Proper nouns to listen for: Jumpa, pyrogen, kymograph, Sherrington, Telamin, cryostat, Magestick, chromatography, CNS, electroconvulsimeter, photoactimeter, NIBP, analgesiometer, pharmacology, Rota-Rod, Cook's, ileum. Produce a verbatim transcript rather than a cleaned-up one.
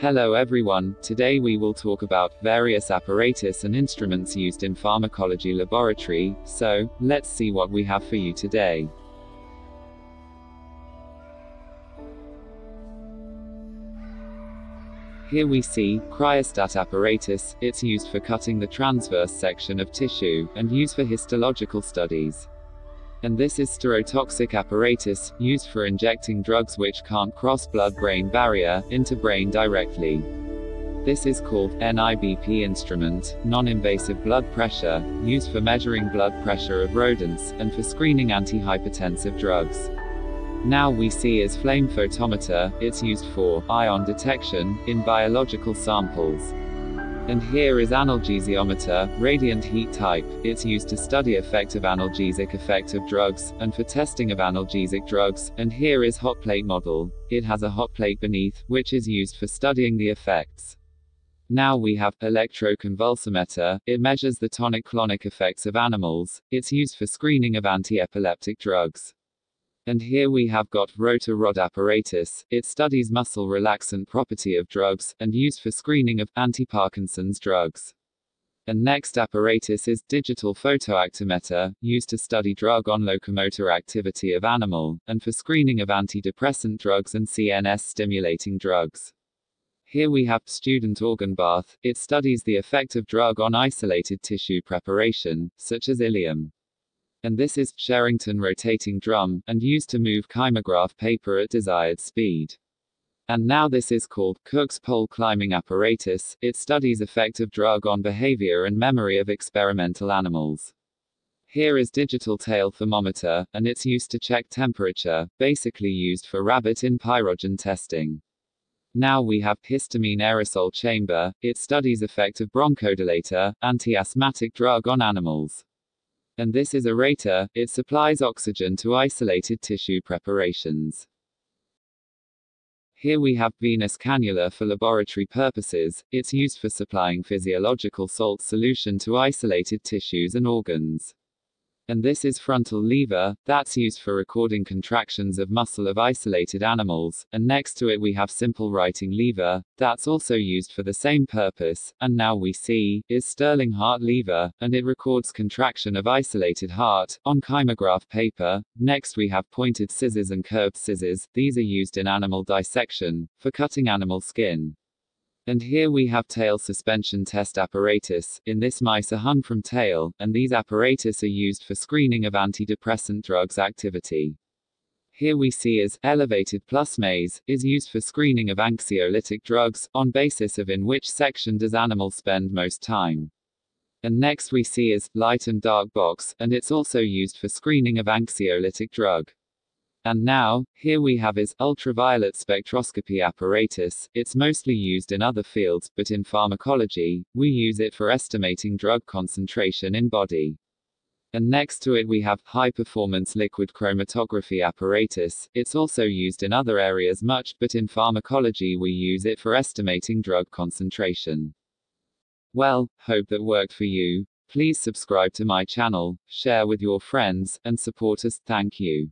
Hello everyone, today we will talk about various apparatus and instruments used in pharmacology laboratory, so, let's see what we have for you today. Here we see, cryostat apparatus, it's used for cutting the transverse section of tissue, and used for histological studies. And this is stereotoxic apparatus, used for injecting drugs which can't cross blood-brain barrier, into brain directly. This is called, N I B P instrument, non-invasive blood pressure, used for measuring blood pressure of rodents, and for screening antihypertensive drugs. Now we see is flame photometer, it's used for, ion detection, in biological samples. And here is analgesiometer, radiant heat type, it's used to study effective analgesic effect of drugs, and for testing of analgesic drugs, and here is hot plate model, it has a hot plate beneath, which is used for studying the effects. Now we have, electroconvulsimeter, it measures the tonic-clonic effects of animals, it's used for screening of anti-epileptic drugs. And here we have got Rota-Rod apparatus, it studies muscle relaxant property of drugs, and used for screening of anti-Parkinson's drugs. And next apparatus is digital photoactimeter, used to study drug on locomotor activity of animal, and for screening of antidepressant drugs and C N S stimulating drugs. Here we have student organ bath, it studies the effect of drug on isolated tissue preparation, such as ileum. And this is Sherrington rotating drum, and used to move kymograph paper at desired speed. And now this is called Cook's pole climbing apparatus, it studies effect of drug on behavior and memory of experimental animals. Here is digital tail thermometer, and it's used to check temperature, basically used for rabbit in pyrogen testing. Now we have histamine aerosol chamber, it studies effect of bronchodilator, anti-asthmatic drug on animals. And this is a rater, it supplies oxygen to isolated tissue preparations. Here we have venous cannula for laboratory purposes, it's used for supplying physiological salt solution to isolated tissues and organs. And this is frontal lever, that's used for recording contractions of muscle of isolated animals, and next to it we have simple writing lever, that's also used for the same purpose, and now we see, is Stirling heart lever, and it records contraction of isolated heart, on kymograph paper. Next we have pointed scissors and curved scissors, these are used in animal dissection, for cutting animal skin. And here we have tail suspension test apparatus, in this mice are hung from tail, and these apparatus are used for screening of antidepressant drugs activity. Here we see is, elevated plus maze, is used for screening of anxiolytic drugs, on basis of in which section does animal spend most time. And next we see is, light and dark box, and it's also used for screening of anxiolytic drug. And now, here we have is, ultraviolet spectroscopy apparatus, it's mostly used in other fields, but in pharmacology, we use it for estimating drug concentration in body. And next to it we have, high-performance liquid chromatography apparatus, it's also used in other areas much, but in pharmacology we use it for estimating drug concentration. Well, hope that worked for you. Please subscribe to my channel, share with your friends, and support us, thank you.